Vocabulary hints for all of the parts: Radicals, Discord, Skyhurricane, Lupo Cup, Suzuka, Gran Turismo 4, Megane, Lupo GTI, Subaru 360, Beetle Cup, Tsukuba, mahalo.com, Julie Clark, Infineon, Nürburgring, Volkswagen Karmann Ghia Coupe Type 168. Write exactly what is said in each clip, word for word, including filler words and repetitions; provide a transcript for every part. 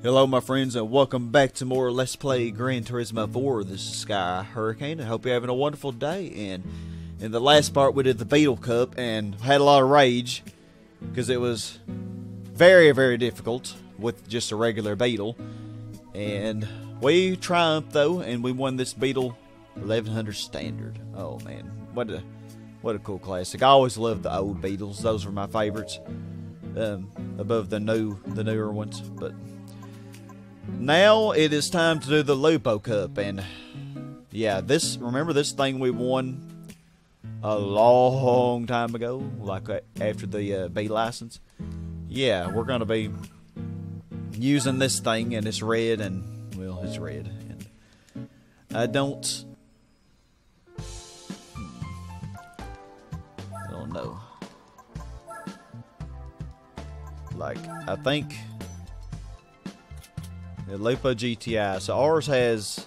Hello my friends and welcome back to more Let's Play Gran Turismo four. This is Sky Hurricane. I hope you're having a wonderful day. And in the last part we did the Beetle Cup and had a lot of rage because it was very very difficult with just a regular Beetle. And we triumphed though, and we won this Beetle eleven hundred standard. Oh man, what a what a cool classic. I always loved the old Beetles. Those were my favorites um, above the new the newer ones. But now it is time to do the Lupo Cup, and yeah, this, remember this thing we won a long time ago, like after the uh, B license? Yeah, we're going to be using this thing, and it's red, and, well, it's red, and I don't, I don't know, like, I think the Lupo G T I, so ours has,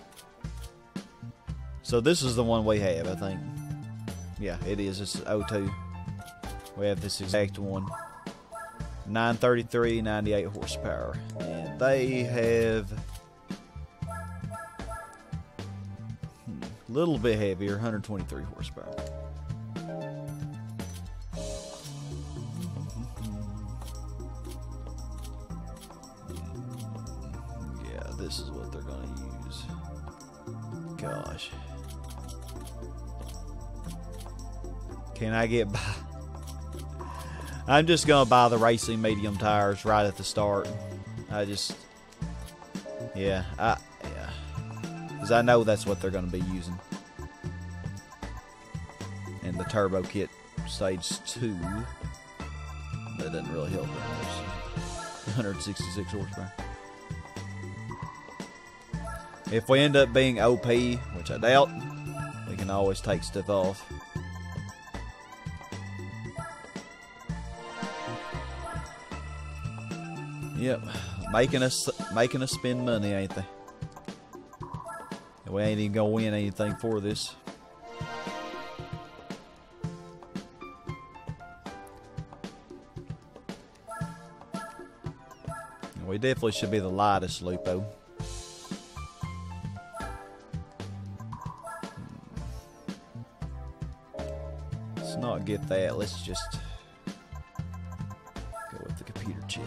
so this is the one we have, I think. Yeah, it is, it's oh two. We have this exact one, nine thirty-three, ninety-eight horsepower, and they have hmm, a little bit heavier, one hundred twenty-three horsepower. This is what they're gonna use. Gosh. Can I get by? I'm just gonna buy the racing medium tires right at the start. I just, yeah, I, yeah. Because I know that's what they're gonna be using. And the turbo kit stage two. That doesn't really help that much. one hundred sixty-six horsepower. If we end up being O P, which I doubt, we can always take stuff off. Yep, making us making us spend money, ain't they? And we ain't even gonna win anything for this. And we definitely should be the lightest Lupo. Not get that. Let's just go with the computer chip.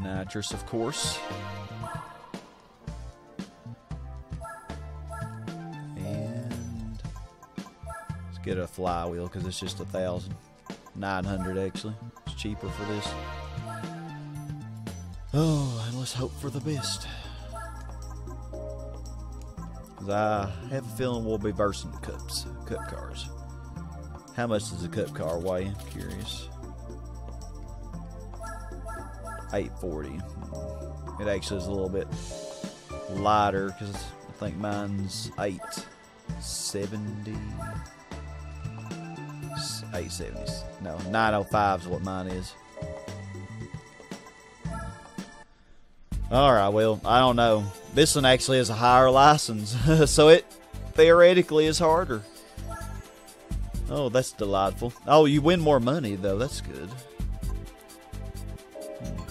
Nitrous, of course. And let's get a flywheel because it's just a thousand. nine hundred actually. It's cheaper for this. Oh, and let's hope for the best. I have a feeling we'll be versing the cups, cup cars. How much does a cup car weigh? I'm curious. eight forty. It actually is a little bit lighter because I think mine's eight seventy. eight seventy. No, nine oh five is what mine is. Alright, well, I don't know. This one actually has a higher license, so it theoretically is harder. Oh, that's delightful. Oh, you win more money, though. That's good.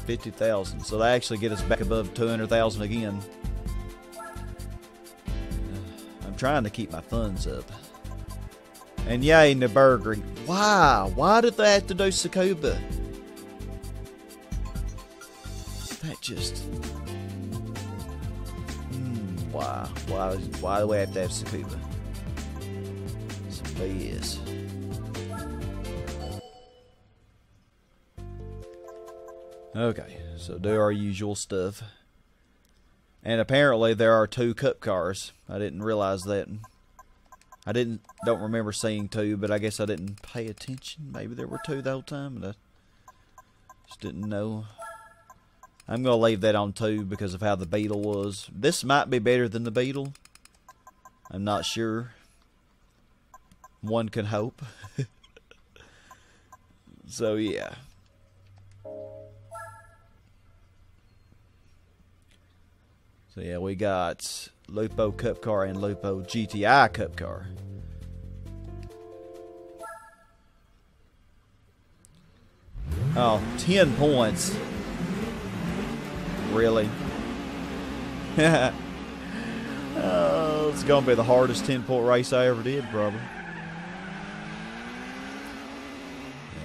fifty thousand. So they actually get us back above two hundred thousand again. I'm trying to keep my funds up. And yay, Nürburgring. Why? Why did they have to do Tsukuba? That just, mm, why, why, why do we have to have Tsukuba? It's B S. Okay, so do our usual stuff. And apparently there are two cup cars. I didn't realize that. I didn't, don't remember seeing two, but I guess I didn't pay attention. Maybe there were two the whole time, but I just didn't know. I'm going to leave that on two because of how the Beetle was. This might be better than the Beetle. I'm not sure. One can hope. So, yeah. So, yeah, we got Lupo Cup Car and Lupo G T I Cup Car. Oh, ten points. Really? Oh, it's gonna be the hardest ten-point race I ever did, probably.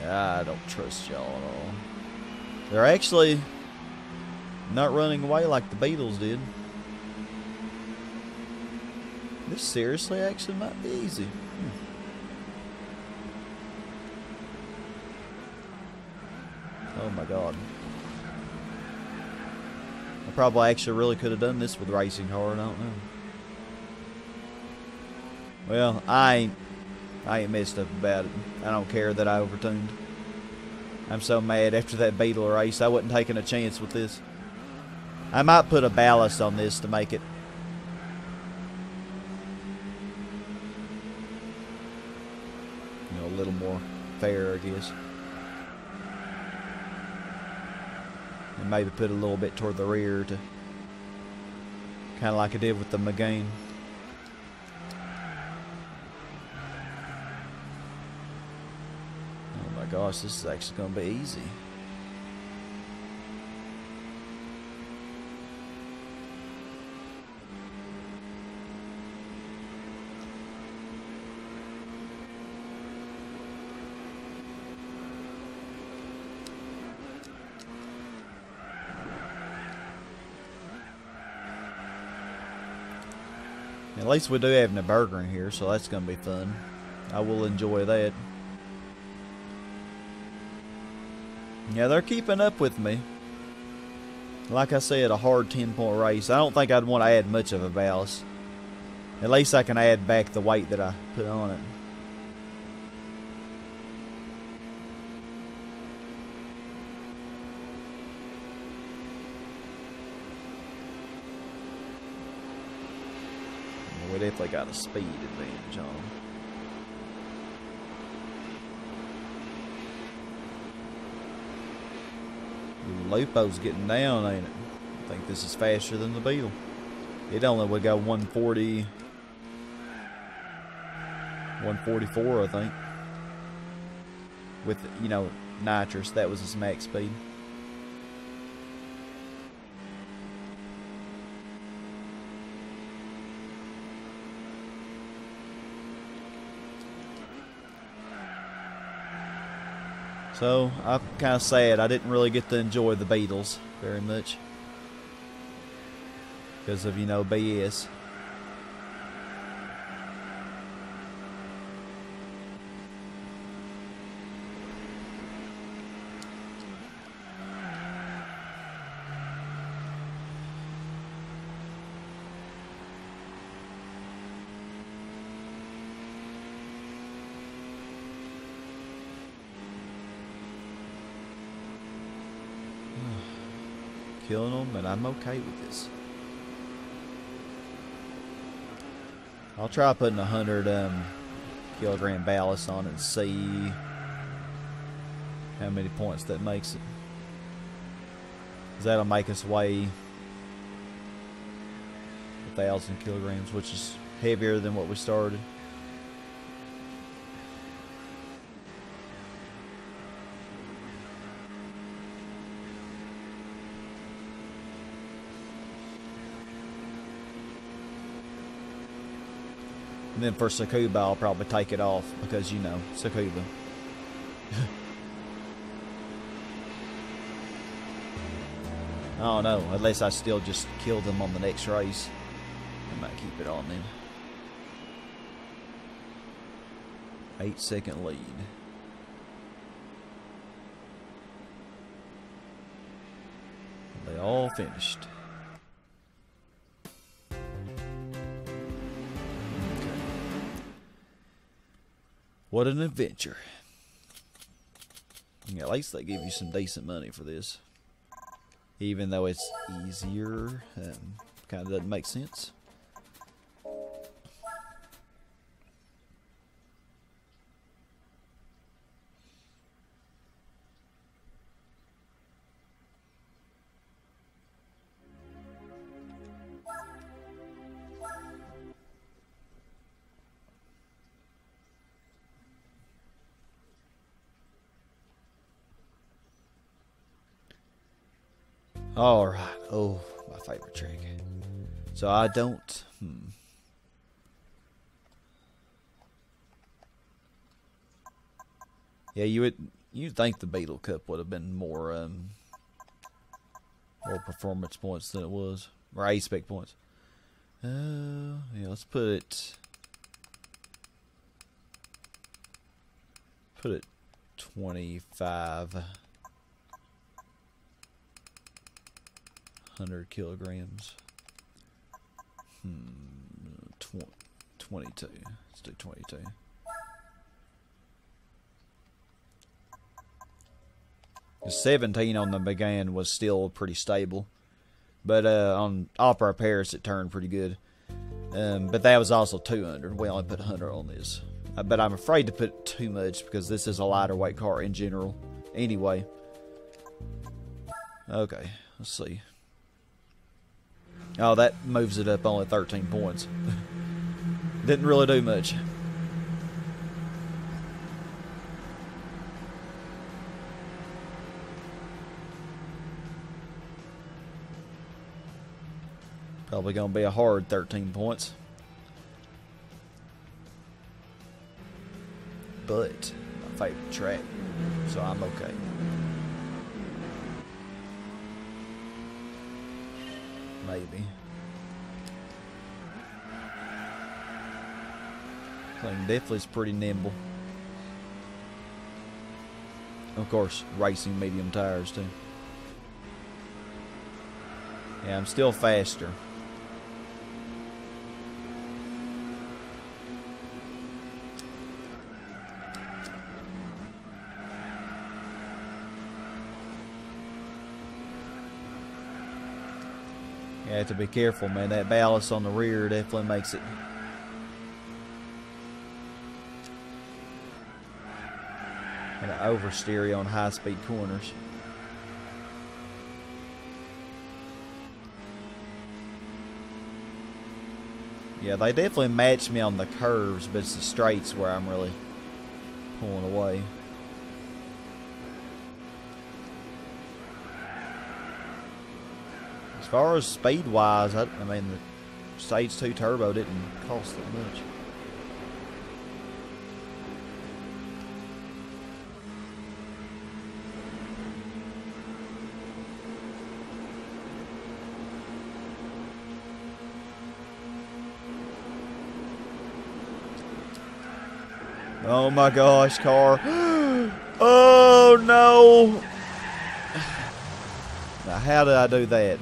Yeah, I don't trust y'all at all. They're actually not running away like the Beatles did. This seriously actually might be easy. Hmm. Oh my god. I probably actually really could have done this with racing hard, I don't know. Well, I ain't I ain't messed up about it. I don't care that I overtuned. I'm so mad after that Beetle race, I wasn't taking a chance with this. I might put a ballast on this to make it. You know, a little more fair, I guess. And maybe put a little bit toward the rear to kind of like I did with the McGain. Oh my gosh, this is actually going to be easy. At least we do have Nürburgring here, so that's going to be fun. I will enjoy that. Yeah, they're keeping up with me. Like I said, a hard ten-point race. I don't think I'd want to add much of a ballast. At least I can add back the weight that I put on it. We definitely got a speed advantage on them. Lupo's getting down, ain't it? I think this is faster than the Beetle. It only would go one forty... one forty-four, I think. With, you know, nitrous, that was his max speed. So, I'm kind of sad I didn't really get to enjoy the Beatles very much. Because of, you know, B S. Killing them, and I'm okay with this. I'll try putting a hundred um, kilogram ballast on it and see how many points that makes it. 'Cause that'll make us weigh a thousand kilograms, which is heavier than what we started. And then for Tsukuba, I'll probably take it off because, you know, Tsukuba. I don't know, unless I still just kill them on the next race. I might keep it on then. Eight second lead. They all finished. What an adventure. Yeah, at least they give you some decent money for this. Even though it's easier, um, kind of doesn't make sense. Alright. Oh, my favorite trick. So I don't... Hmm. Yeah, you would... You'd think the Beetle Cup would have been more... Um, more performance points than it was. Or A-spec points. Uh, yeah, let's put it... Put it twenty-five hundred kilograms. Hmm, tw twenty-two. Let's do twenty-two. The seventeen on the Megane was still pretty stable, but uh, on Opera Paris it turned pretty good. Um, but that was also two hundred. We only put one hundred on this. But I'm afraid to put too much because this is a lighter weight car in general. Anyway. Okay, let's see. Oh, that moves it up only thirteen points. Didn't really do much. Probably gonna be a hard thirteen points. But my favorite track, so I'm okay. Maybe. Thing definitely is pretty nimble. Of course, racing medium tires too. Yeah, I'm still faster. You have to be careful, man. That ballast on the rear definitely makes it. And an oversteer on high-speed corners. Yeah, they definitely match me on the curves, but it's the straights where I'm really pulling away. As far as speed-wise, I, I mean, the Stage two Turbo didn't cost that much. Oh my gosh, car. Oh no! Now, how did I do that?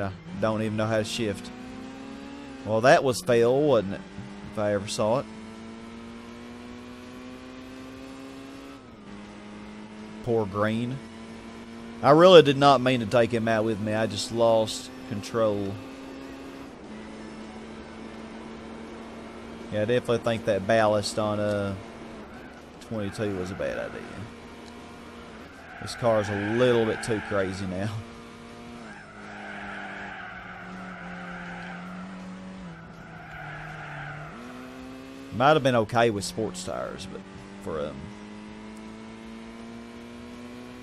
I don't even know how to shift. Well, that was fail, wasn't it? If I ever saw it. Poor Green. I really did not mean to take him out with me. I just lost control. Yeah, I definitely think that ballast on uh, twenty-two was a bad idea. This car is a little bit too crazy now. Might have been okay with sports tires, but for um,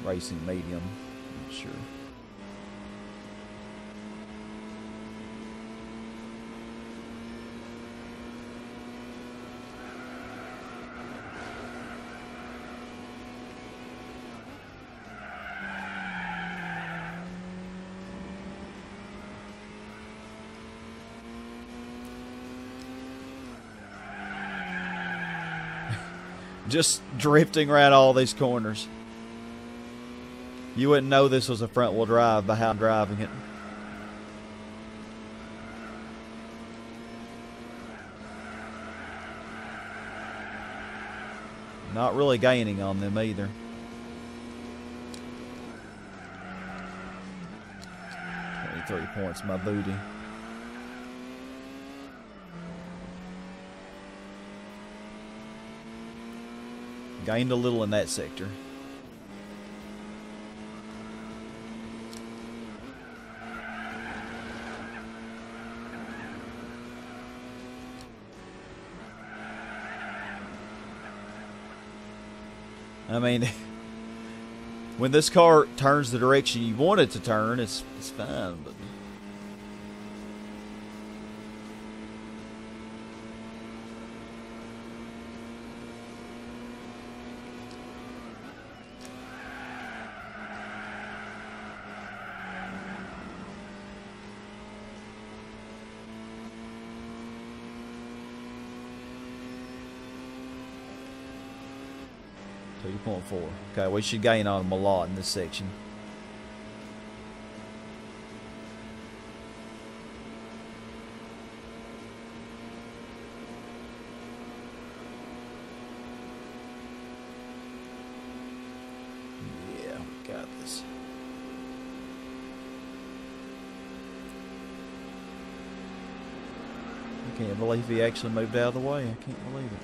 racing medium, I'm not sure. Just drifting around all these corners. You wouldn't know this was a front wheel drive by how I'm driving it. Not really gaining on them either. twenty-three points, my booty. Gained a little in that sector. I mean, when this car turns the direction you want it to turn, it's, it's fine, but... two point four. Okay, we should gain on them a lot in this section. Yeah, we got this. I can't believe he actually moved out of the way. I can't believe it.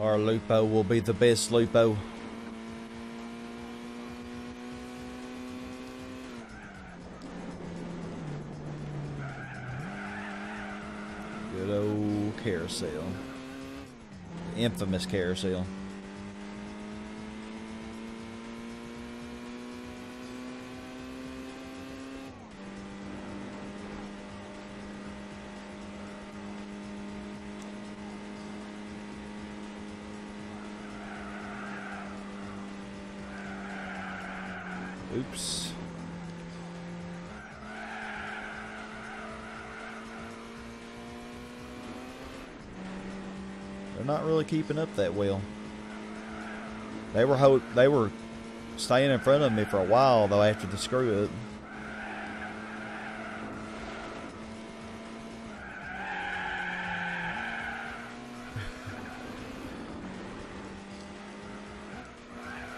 Our Lupo will be the best Lupo. Good old carousel. The infamous carousel. Oops. They're not really keeping up that well. They were ho they were staying in front of me for a while though after the screw up.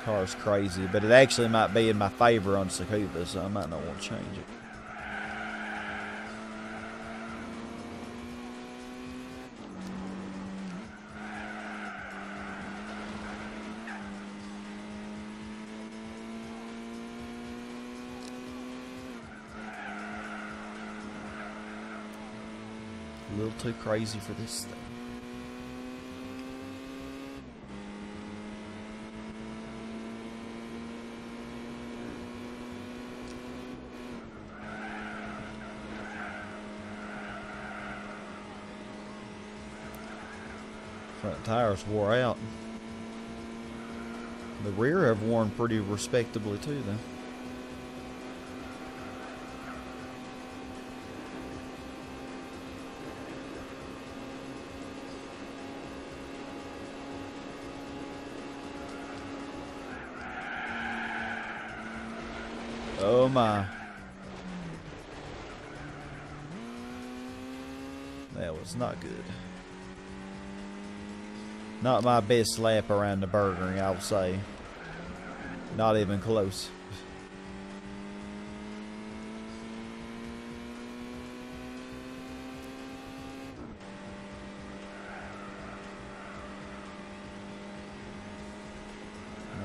Car's crazy, but it actually might be in my favor on Tsukuba, so I might not want to change it. A little too crazy for this thing. Front tires wore out. The rear have worn pretty respectably too though. Oh my. That was not good. Not my best lap around the Nürburgring, I would say. Not even close.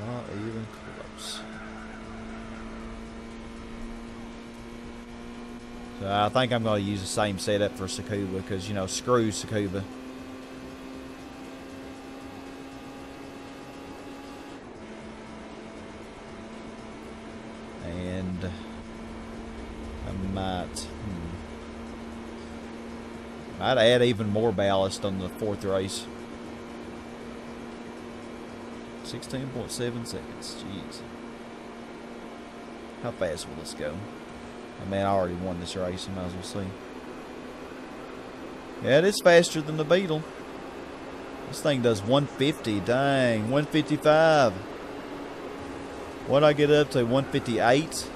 Not even close. So I think I'm going to use the same setup for Tsukuba because, you know, screw Tsukuba. I'd add even more ballast on the fourth race. sixteen point seven seconds. Jeez. How fast will this go? I mean, I already won this race. I might as well see. Yeah, it is faster than the Beetle. This thing does one fifty. Dang. one fifty-five. What'd I get up to? one fifty-eight?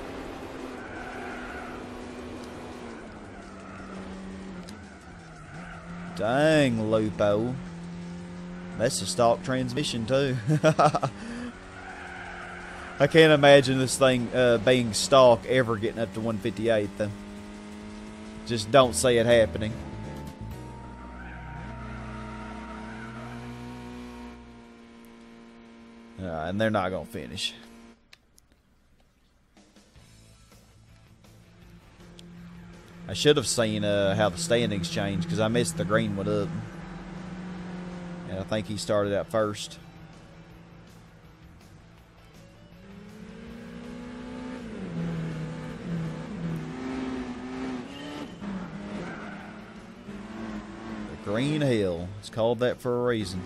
Dang, Lupo. That's a stock transmission, too. I can't imagine this thing uh, being stock ever getting up to one fifty-eight, though. Just don't see it happening. Uh, and they're not going to finish. I should have seen uh, how the standings changed because I missed the Greenwood up. And I think he started out first. The Green Hill. It's called that for a reason.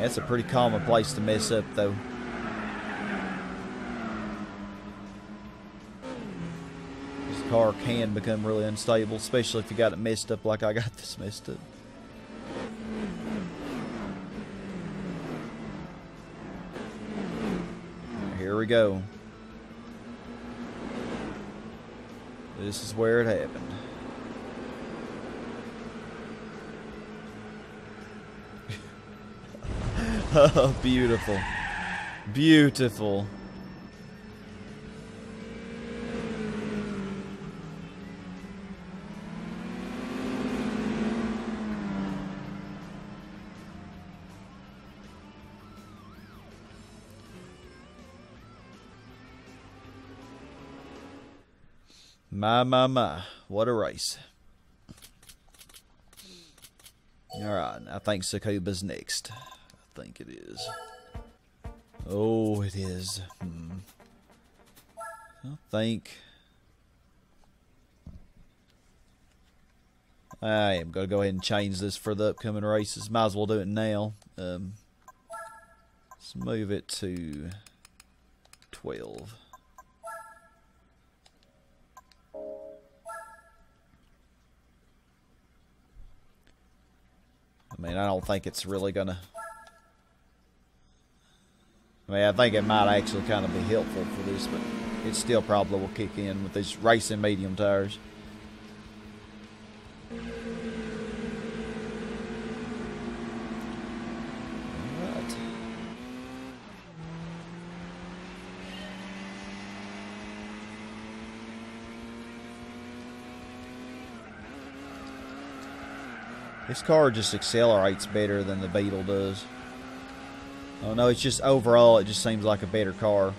That's a pretty common place to mess up, though. This car can become really unstable, especially if you got it messed up like I got this messed up. Here we go. This is where it happened. Oh, beautiful. Beautiful. My, my, my. What a race. All right. I think Tsukuba's next. I think it is. Oh, it is. Hmm. I think I am going to go ahead and change this for the upcoming races. Might as well do it now. Um, let's move it to twelve. I mean, I don't think it's really going to... I mean, I think it might actually kind of be helpful for this, but it still probably will kick in with these racing medium tires. All right. This car just accelerates better than the Beetle does. Oh no, it's just overall, it just seems like a better car.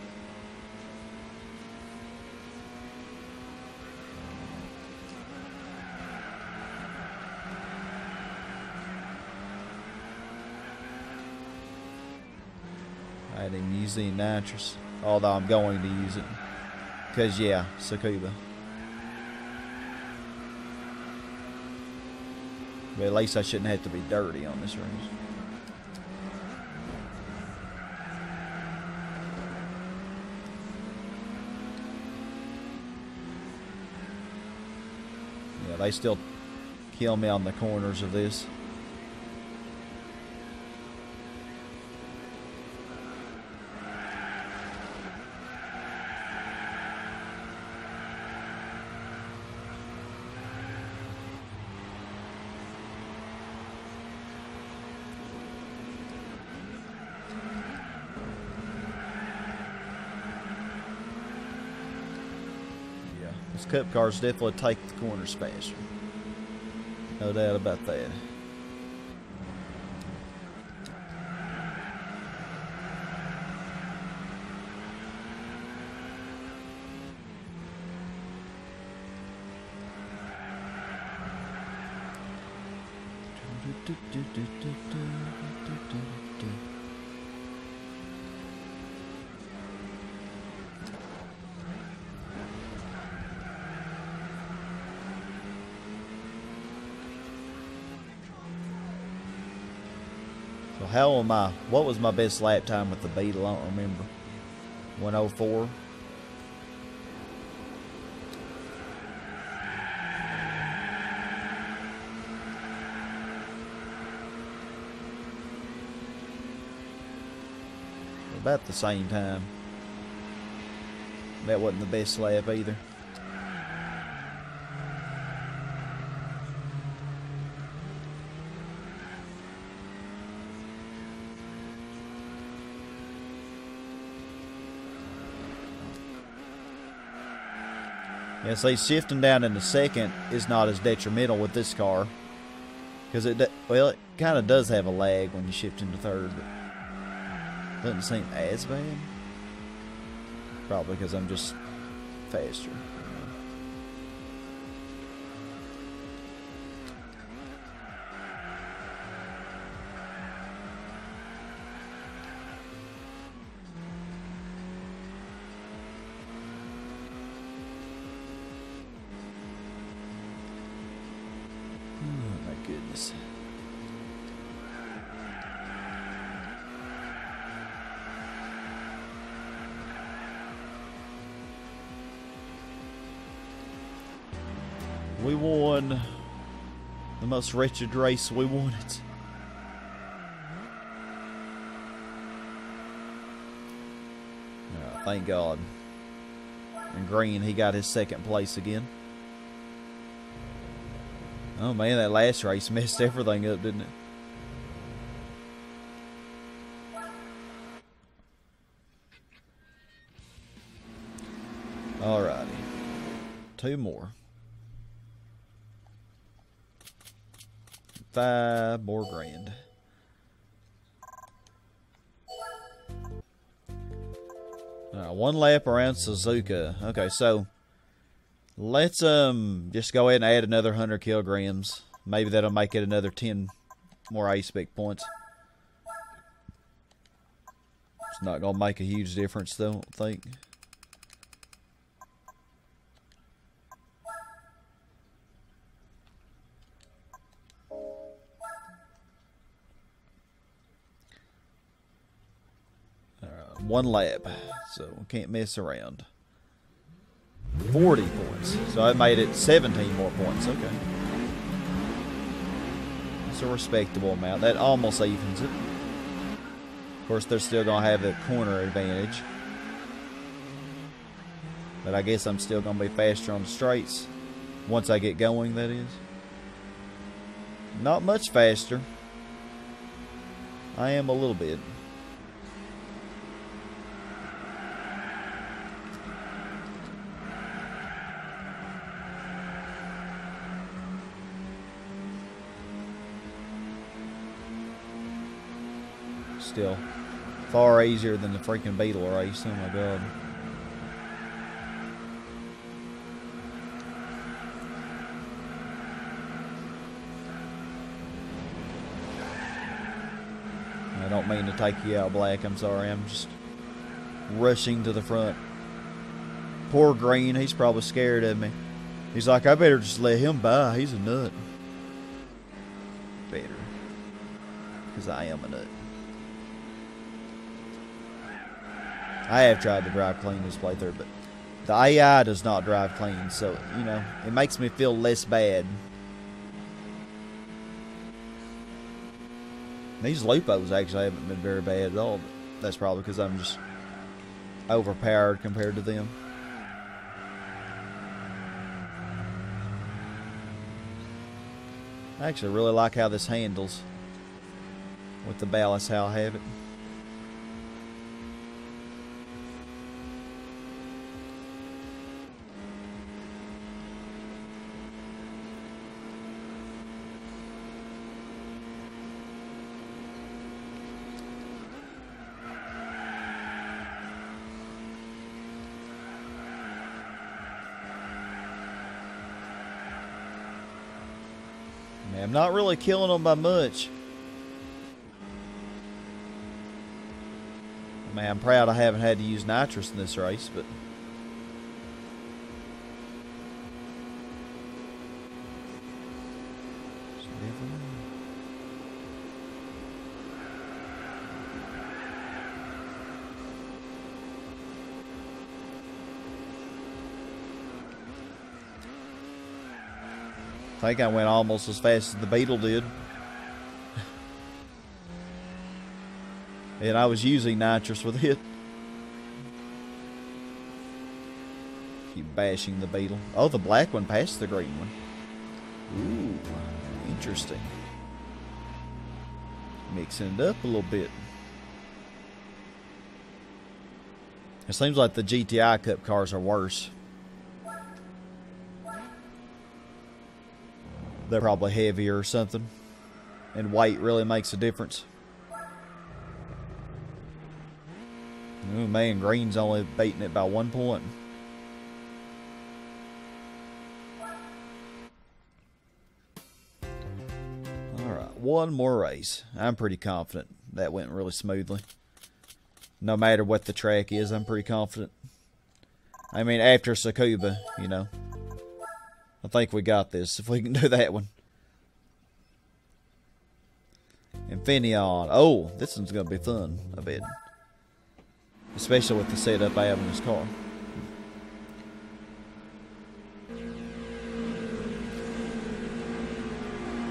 I didn't use any nitrous, although I'm going to use it. Because, yeah, Tsukuba. But at least I shouldn't have to be dirty on this race. They still kill me on the corners of this. Cup cars definitely take the corners faster. No doubt about that. How am I? What was my best lap time with the Beetle? I don't remember. one oh four. About the same time. That wasn't the best lap either. Yeah, say shifting down into second is not as detrimental with this car. Because it, well, it kind of does have a lag when you shift into third, but doesn't seem as bad. Probably because I'm just faster. We won the most wretched race. We won it. Oh, thank God. And Green, he got his second place again. Oh man, that last race messed everything up, didn't it? Alrighty. Two more. Five more grand. Alright, one lap around Suzuka. Okay, so let's um just go ahead and add another one hundred kilograms. Maybe that'll make it another ten more A-spec points. It's not going to make a huge difference, though, I don't think. One lap, so we can't mess around. forty points, so I made it seventeen more points. Okay, it's a respectable amount. That almost evens it. Of course, they're still gonna have that corner advantage, but I guess I'm still gonna be faster on the straights once I get going. That is not much faster. I am a little bit. Still far easier than the freaking Beetle race. Oh my God. I don't mean to take you out, Black. I'm sorry. I'm just rushing to the front. Poor Green. He's probably scared of me. He's like, I better just let him by. He's a nut. Better. Because I am a nut. I have tried to drive clean this playthrough, but the A I does not drive clean, so, you know, it makes me feel less bad. These Lupos actually haven't been very bad at all, but that's probably because I'm just overpowered compared to them. I actually really like how this handles with the ballast, how I have it. I'm not really killing them by much. I mean, I'm proud I haven't had to use nitrous in this race, but I think I went almost as fast as the Beetle did. And I was using nitrous with it. Keep bashing the Beetle. Oh, the black one passed the green one. Ooh, interesting. Mixing it up a little bit. It seems like the G T I Cup cars are worse. they're probably heavier or something, and weight really makes a difference. Ooh, man, Green's only beating it by one point. Alright, one more race. I'm pretty confident that went really smoothly. No matter what the track is, I'm pretty confident. I mean, after Tsukuba, you know. I think we got this, if we can do that one. Infineon. Oh, this one's going to be fun, I bet. Especially with the setup I have in this car.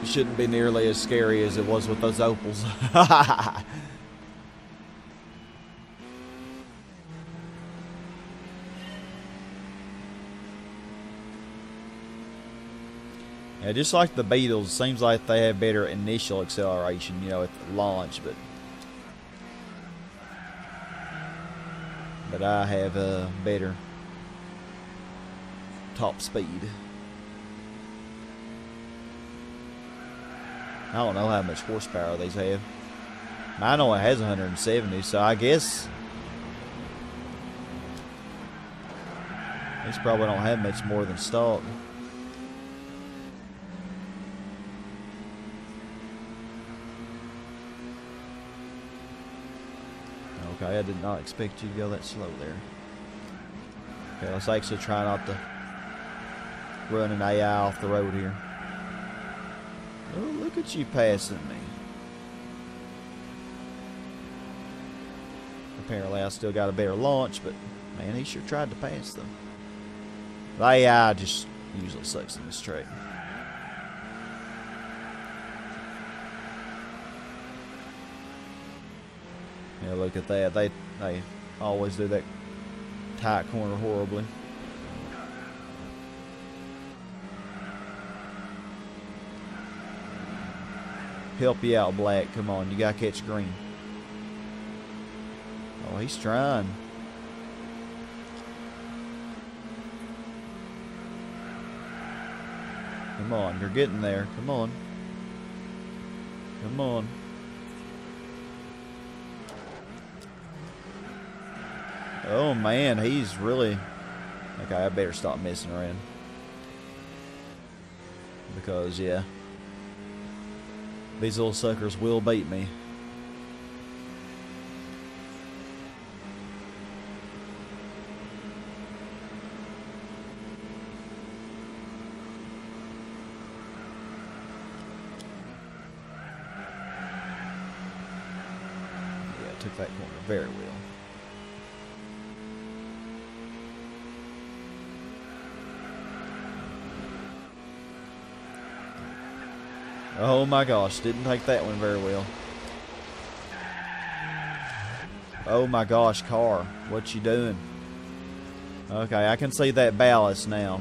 It shouldn't be nearly as scary as it was with those Opals. Yeah, just like the Beetles, seems like they have better initial acceleration, you know, at launch, but But I have a better top speed. I don't know how much horsepower these have. Mine only has one hundred seventy, so I guess these probably don't have much more than stock. Okay, I did not expect you to go that slow there. Okay, let's actually try not to run an A I off the road here. Oh, look at you passing me. Apparently I still got a better launch, but man, he sure tried to pass them. The A I just usually sucks in this track. Yeah, look at that. They they always do that tight corner horribly. Help you out, Black. Come on, you gotta catch Green. Oh, he's trying. Come on, you're getting there. Come on. Come on. Oh man, he's really... Okay, I better stop messing around. Because, yeah. These little suckers will beat me. Yeah, I took that corner very well. Oh my gosh, didn't take that one very well. Oh my gosh, car, what you doing? Okay, I can see that ballast now.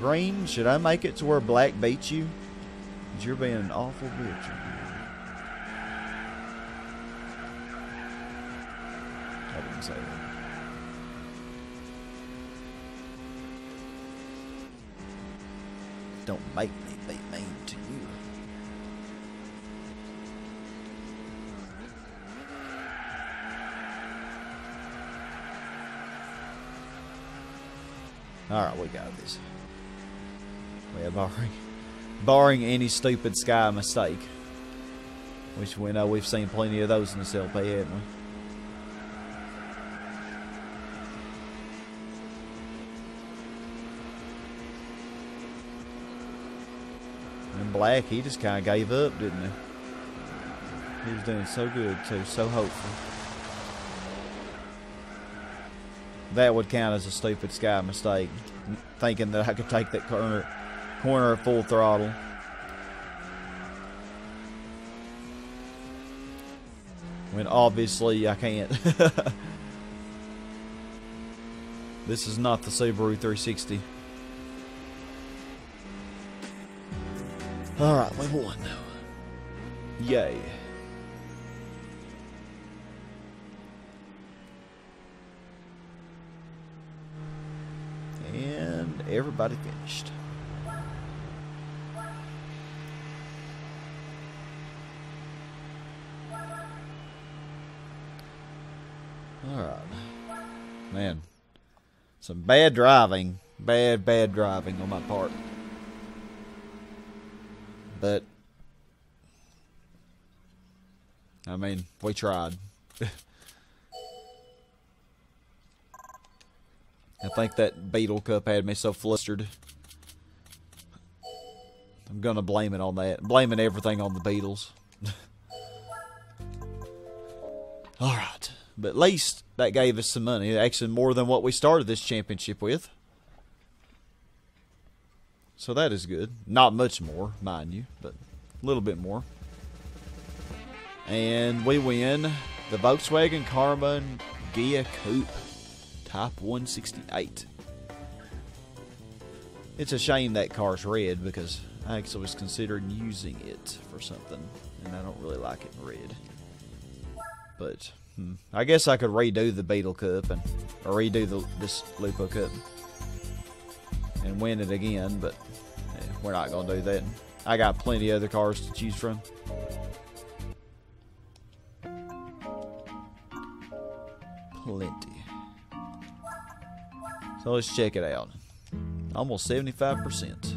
Green, should I make it to where Black beats you? Because you're being an awful bitch. I didn't say that. Don't make me be mean to you. Alright, we got this. We are barring, barring any stupid sky mistake. Which we know we've seen plenty of those in this L P, haven't we? Black, he just kind of gave up, didn't he? He was doing so good, too, so hopeful. That would count as a stupid sky mistake, thinking that I could take that corner, corner at full throttle. When obviously I can't. This is not the Subaru three sixty. Alright, we won though. Yay. And everybody finished. Alright. Man. Some bad driving. Bad, bad driving on my part. But I mean, we tried. I think that Beetle Cup had me so flustered. I'm gonna blame it on that. Blaming everything on the Beetles. Alright. But at least that gave us some money. Actually, more than what we started this championship with. So that is good. Not much more, mind you, but a little bit more. And we win the Volkswagen Karmann Ghia Coupe Type one sixty-eight. It's a shame that car's red because I actually was considering using it for something, and I don't really like it in red. But hmm, I guess I could redo the Beetle Cup and or redo the, this Lupo Cup and win it again, but yeah, we're not going to do that. I got plenty of other cars to choose from. Plenty. So let's check it out. Almost seventy-five percent.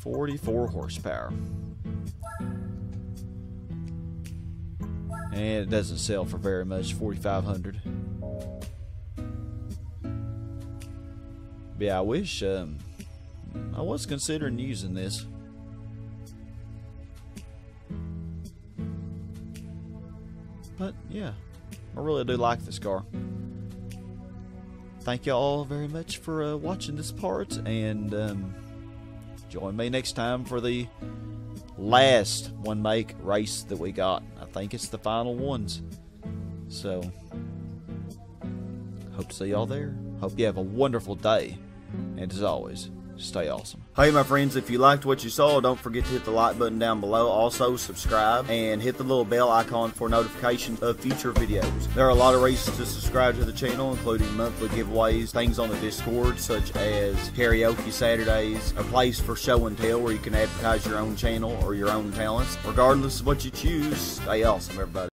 forty-four horsepower. And it doesn't sell for very much, forty-five hundred. Yeah, I wish um, I was considering using this. But yeah, I really do like this car. Thank you all very much for uh, watching this part, and um, join me next time for the last one make race that we got. I think it's the final ones. So, hope to see y'all there. Hope you have a wonderful day, and as always, stay awesome. Hey my friends, if you liked what you saw, don't forget to hit the like button down below. Also subscribe and hit the little bell icon for notifications of future videos. There are a lot of reasons to subscribe to the channel, including monthly giveaways, things on the Discord such as karaoke Saturdays, a place for show and tell where you can advertise your own channel or your own talents. Regardless of what you choose, stay awesome everybody.